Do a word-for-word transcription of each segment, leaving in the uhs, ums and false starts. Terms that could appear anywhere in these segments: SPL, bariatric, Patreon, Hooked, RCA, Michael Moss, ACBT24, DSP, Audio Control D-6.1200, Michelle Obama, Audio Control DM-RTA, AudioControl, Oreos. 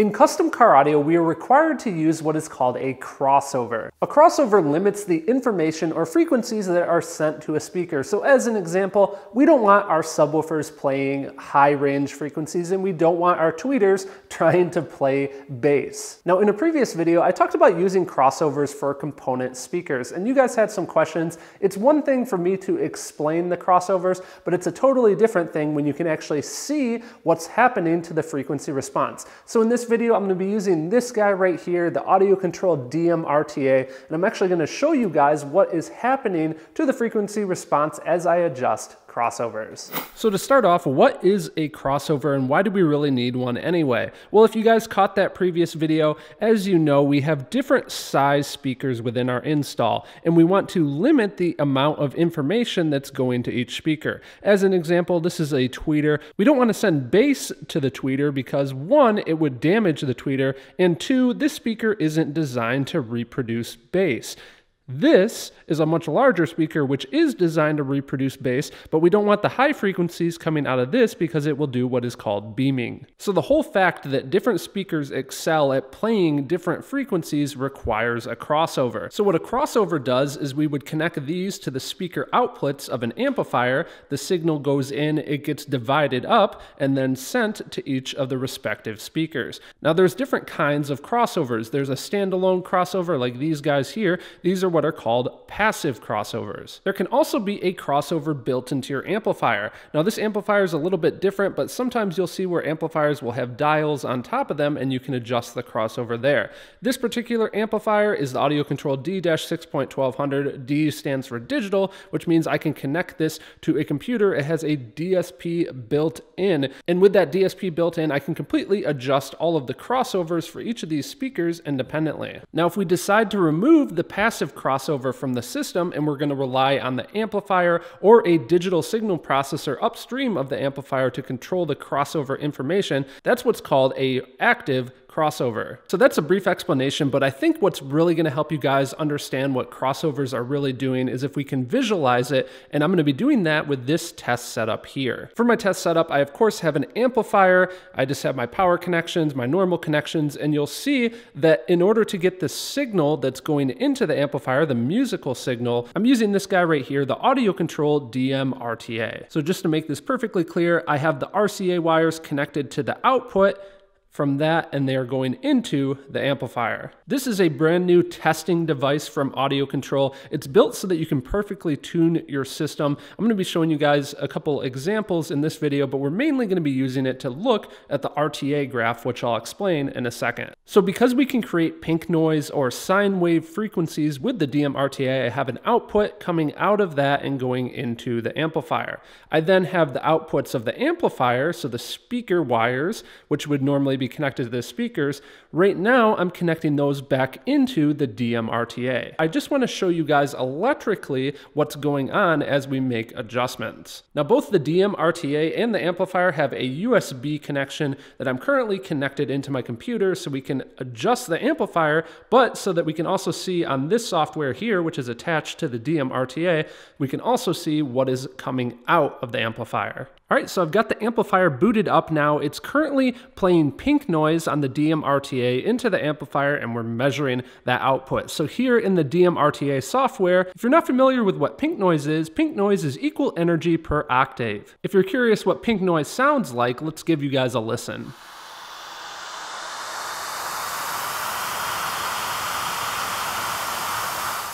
In custom car audio, we are required to use what is called a crossover. A crossover limits the information or frequencies that are sent to a speaker. So as an example, we don't want our subwoofers playing high range frequencies, and we don't want our tweeters trying to play bass. Now, in a previous video, I talked about using crossovers for component speakers, and you guys had some questions. It's one thing for me to explain the crossovers, but it's a totally different thing when you can actually see what's happening to the frequency response. So in this video, I'm going to be using this guy right here, the Audio Control D M R T A, and I'm actually going to show you guys what is happening to the frequency response as I adjust crossovers. So to start off, what is a crossover and why do we really need one anyway? Well, if you guys caught that previous video, as you know, we have different size speakers within our install, and we want to limit the amount of information that's going to each speaker. As an example, this is a tweeter. We don't want to send bass to the tweeter because one, it would damage the tweeter, and two, this speaker isn't designed to reproduce bass. This is a much larger speaker, which is designed to reproduce bass, but we don't want the high frequencies coming out of this because it will do what is called beaming. So the whole fact that different speakers excel at playing different frequencies requires a crossover. So what a crossover does is we would connect these to the speaker outputs of an amplifier. The signal goes in, it gets divided up, and then sent to each of the respective speakers. Now there's different kinds of crossovers. There's a standalone crossover like these guys here. These are what are called passive crossovers. There can also be a crossover built into your amplifier. Now this amplifier is a little bit different, but sometimes you'll see where amplifiers will have dials on top of them and you can adjust the crossover there. This particular amplifier is the Audio Control D six twelve hundred. D stands for digital, which means I can connect this to a computer. It has a D S P built in, and with that D S P built in, I can completely adjust all of the crossovers for each of these speakers independently. Now if we decide to remove the passive crossover from the system and we're going to rely on the amplifier or a digital signal processor upstream of the amplifier to control the crossover information, that's what's called an active crossover. So that's a brief explanation, but I think what's really going to help you guys understand what crossovers are really doing is if we can visualize it, and I'm going to be doing that with this test setup here. For my test setup, I of course have an amplifier. I just have my power connections, my normal connections, and you'll see that in order to get the signal that's going into the amplifier, the musical signal, I'm using this guy right here, the Audio Control D M R T A. So just to make this perfectly clear, I have the R C A wires connected to the output from that, and they are going into the amplifier. This is a brand new testing device from Audio Control. It's built so that you can perfectly tune your system. I'm gonna be showing you guys a couple examples in this video, but we're mainly gonna be using it to look at the R T A graph, which I'll explain in a second. So because we can create pink noise or sine wave frequencies with the D M R T A, I have an output coming out of that and going into the amplifier. I then have the outputs of the amplifier, so the speaker wires, which would normally be connected to the speakers. Right now, I'm connecting those back into the D M R T A. I just want to show you guys electrically what's going on as we make adjustments. Now, both the D M R T A and the amplifier have a U S B connection that I'm currently connected into my computer, so we can adjust the amplifier, but so that we can also see on this software here, which is attached to the D M R T A, we can also see what is coming out of the amplifier. All right, so I've got the amplifier booted up now. It's currently playing pink noise on the D M R T A into the amplifier, and we're measuring that output. So here in the D M R T A software, if you're not familiar with what pink noise is, pink noise is equal energy per octave. If you're curious what pink noise sounds like, let's give you guys a listen.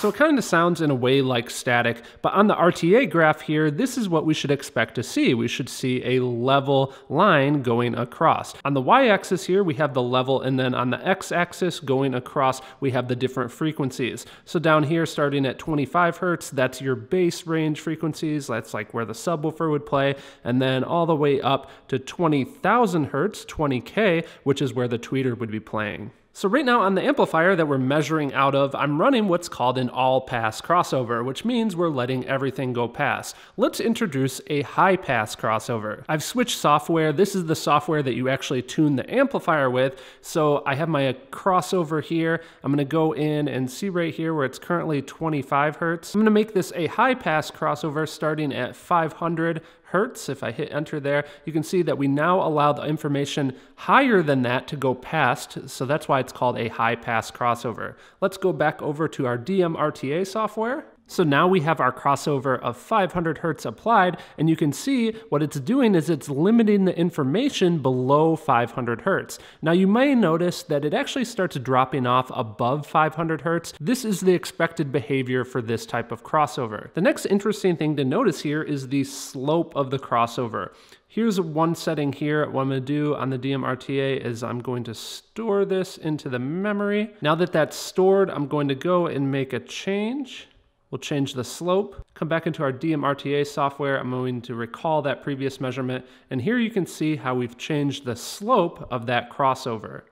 So it kind of sounds in a way like static, but on the R T A graph here, this is what we should expect to see. We should see a level line going across. On the y-axis here, we have the level, and then on the x-axis going across, we have the different frequencies. So down here, starting at twenty-five hertz, that's your bass range frequencies. That's like where the subwoofer would play. And then all the way up to twenty thousand hertz, twenty K, which is where the tweeter would be playing. So right now on the amplifier that we're measuring out of, I'm running what's called an all-pass crossover, which means we're letting everything go pass. Let's introduce a high-pass crossover. I've switched software. This is the software that you actually tune the amplifier with. So I have my crossover here. I'm gonna go in and see right here where it's currently twenty-five hertz. I'm gonna make this a high-pass crossover starting at 500 hertz. If I hit enter there, you can see that we now allow the information higher than that to go past, so that's why it's called a high pass crossover. Let's go back over to our D M R T A software. So now we have our crossover of five hundred hertz applied, and you can see what it's doing is it's limiting the information below five hundred hertz. Now you may notice that it actually starts dropping off above five hundred hertz. This is the expected behavior for this type of crossover. The next interesting thing to notice here is the slope of the crossover. Here's one setting here. What I'm going to do on the D M R T A is I'm going to store this into the memory. Now that that's stored, I'm going to go and make a change. We'll change the slope, come back into our D M R T A software. I'm going to recall that previous measurement, and here you can see how we've changed the slope of that crossover.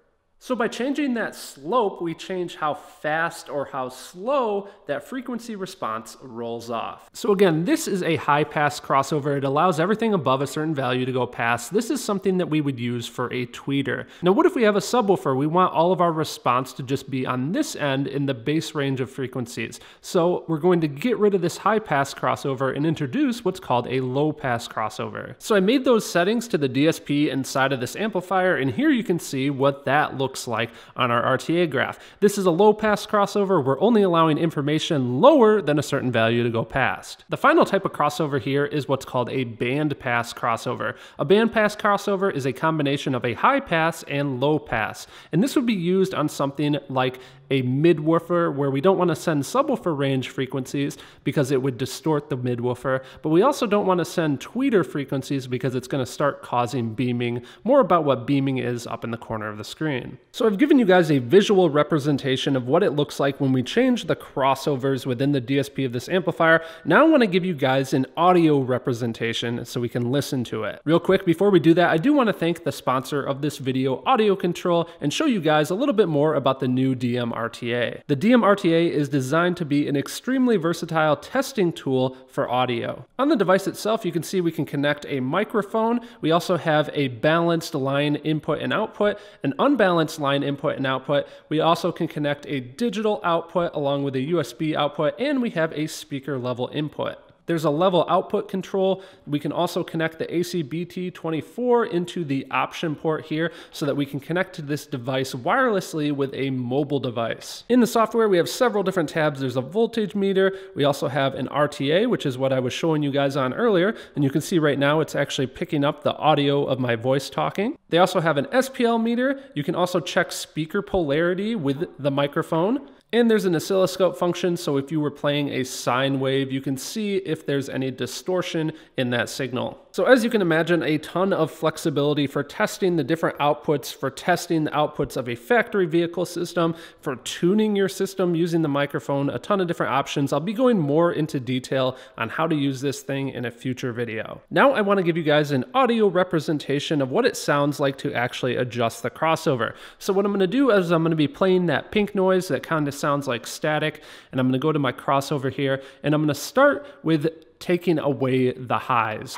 So by changing that slope, we change how fast or how slow that frequency response rolls off. So again, this is a high pass crossover. It allows everything above a certain value to go past. This is something that we would use for a tweeter. Now, what if we have a subwoofer? We want all of our response to just be on this end in the base range of frequencies. So we're going to get rid of this high pass crossover and introduce what's called a low pass crossover. So I made those settings to the D S P inside of this amplifier, and here you can see what that looks looks like on our R T A graph. This is a low pass crossover. We're only allowing information lower than a certain value to go past. The final type of crossover here is what's called a band pass crossover. A band pass crossover is a combination of a high pass and low pass, and this would be used on something like a midwoofer, where we don't want to send subwoofer range frequencies because it would distort the midwoofer, but we also don't want to send tweeter frequencies because it's going to start causing beaming. More about what beaming is up in the corner of the screen. So I've given you guys a visual representation of what it looks like when we change the crossovers within the D S P of this amplifier. Now I want to give you guys an audio representation so we can listen to it. Real quick, before we do that, I do want to thank the sponsor of this video, Audio Control, and show you guys a little bit more about the new D M R T A. The D M R T A is designed to be an extremely versatile testing tool for audio. On the device itself, you can see we can connect a microphone. We also have a balanced line input and output, an unbalanced line input and output. We also can connect a digital output along with a U S B output, and we have a speaker level input. There's a level output control. We can also connect the A C B T twenty-four into the option port here so that we can connect to this device wirelessly with a mobile device. In the software, we have several different tabs. There's a voltage meter. We also have an R T A, which is what I was showing you guys on earlier. And you can see right now it's actually picking up the audio of my voice talking. They also have an S P L meter. You can also check speaker polarity with the microphone. And there's an oscilloscope function, so if you were playing a sine wave, you can see if there's any distortion in that signal. So as you can imagine, a ton of flexibility for testing the different outputs, for testing the outputs of a factory vehicle system, for tuning your system using the microphone, a ton of different options. I'll be going more into detail on how to use this thing in a future video. Now I want to give you guys an audio representation of what it sounds like to actually adjust the crossover. So what I'm going to do is I'm going to be playing that pink noise that kind of sounds like static, and I'm going to go to my crossover here, and I'm going to start with taking away the highs.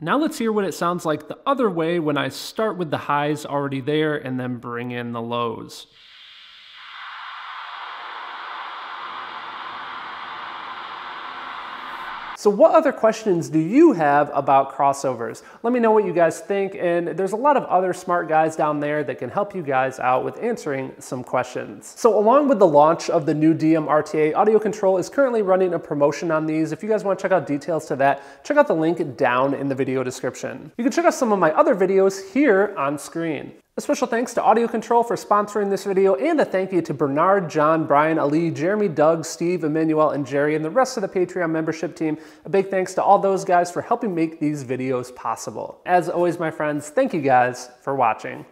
Now let's hear what it sounds like the other way when I start with the highs already there and then bring in the lows. So what other questions do you have about crossovers? Let me know what you guys think, and there's a lot of other smart guys down there that can help you guys out with answering some questions. So along with the launch of the new D M R T A, Audio Control is currently running a promotion on these. If you guys want to check out details to that, check out the link down in the video description. You can check out some of my other videos here on screen. A special thanks to Audio Control for sponsoring this video, and a thank you to Bernard, John, Brian, Ali, Jeremy, Doug, Steve, Emmanuel, and Jerry, and the rest of the Patreon membership team. A big thanks to all those guys for helping make these videos possible. As always, my friends, thank you guys for watching.